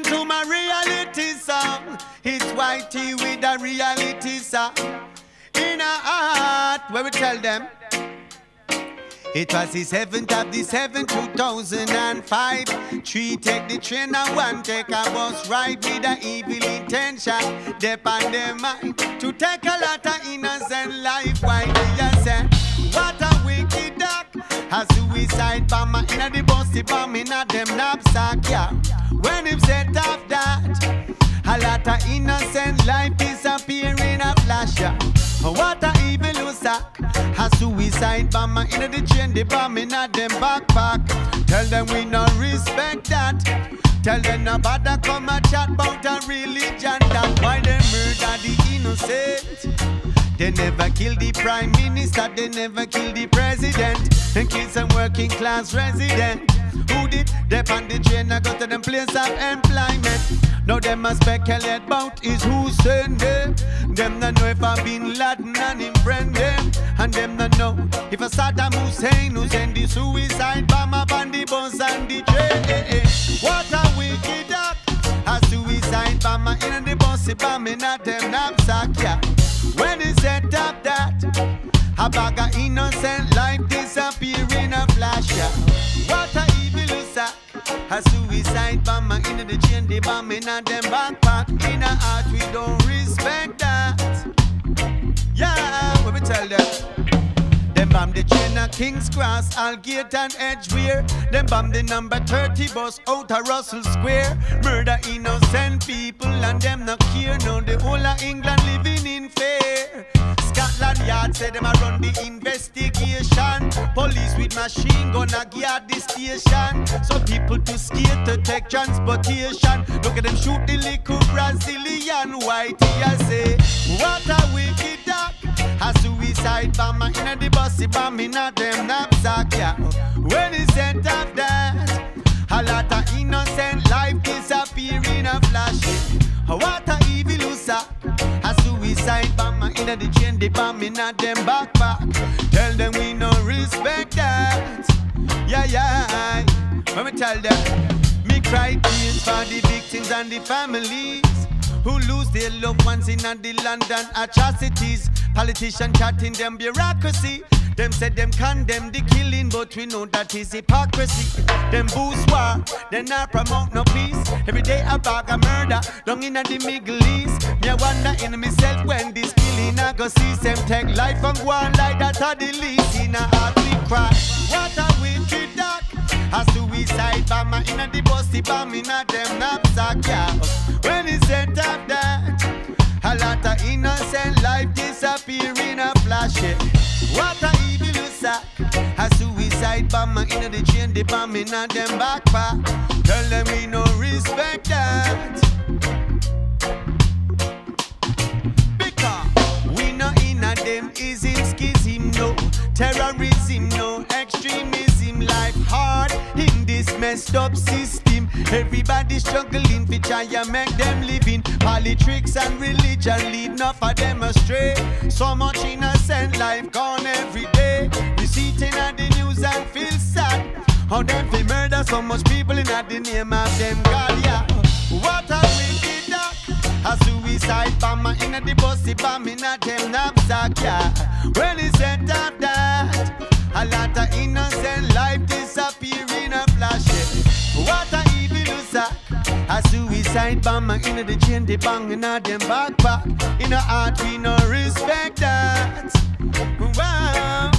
listen to my reality song. It's Whitey with a reality song. In our heart, where we tell them. It was the 7th of the 7th, 2005. 3 take the train and 1 take a bus ride with an evil intention. Dep on their mind to take a lot of innocent life. Why do you say, what a wicked act? A suicide bomber in the bus, the bomb in them knapsack, yeah. When him set off that, a lot of innocent life disappear in a flash, yeah. What a evil sack. A suicide bomber in the chain, the bomb in them backpack. Tell them we no respect that. Tell them nobody come and chat about a religion. That's why they murder the innocent. They never kill the prime minister, they never kill the president. And kill some working class resident. Who did? They on the train and go to them place of employment. Now them a speculate about is who send them. Them not know if I Bin Laden and him friend them. And them not know if a Saddam Hussein who send the suicide bomb up on the bus and the train. What a wicked act! A suicide bomb in the bus, a bomb in at them knapsack, yeah. When they set up that, a bag of innocent life disappear in a flash, yeah. What a evil sack! A suicide bomber in the chain, the bomb in them backpack. In our heart, we don't respect that. Yeah, when we tell them. Them bomb the chain at King's Cross, Algate and Edgeware. Them bomb the number 30 bus out of Russell Square. Murder innocent people and them not care. Now the whole of England living in fear. Scotland Yard said them a run the investigation. Police with machine gun a guard the station. So people too scared to take transportation. Look at them shoot the little Brazilian. Whitey I say, what a wicked act! A suicide bomber in the bus, bomb in them knapsack, yeah. When he set off that, a lot of innocent life disappear in a flash. What a evil sack! Suicide bomber in the chain, the bomb in them backpack. Tell them we no respect that. Yeah, yeah. Let me tell them. Me cry tears for the victims and the families who lose their loved ones in the London atrocities. Politicians chatting them bureaucracy. Them said them condemn the killing, but we know that is hypocrisy. Them bourgeois, they not promote no peace. Every day a bag of murder, down in the Middle East. Me I wonder in myself when this killing I go cease. Them take life and go on like that are the least. In a heart we cry, what a wicked act. A suicide bomber in the bus, the bomb in them knapsack, yeah. When it's set up that, a lot of innocent life disappear in a flash, yeah. What a evil sack! A suicide bomber in the chain, the bomb in them backpack. Tell them we no respect that. Because we no in a them ism, schism, no terrorism, no extremism. Life hard in this messed up system. Everybody struggling for try and make them living. Politics and religion lead enough of them astray. So much innocent life gone every day. You see it in the news and feel sad. How them they murder so much people in the name of them God, yeah. What a wicked act! A suicide bomber in the bus, the bomb in them knapsack, yeah. When he said that, a lot of innocent life disappear in a flash, yeah. What a evil sack! A suicide bomber in the chain, they bang in them backpack. In the heart, we no respect that. Wow.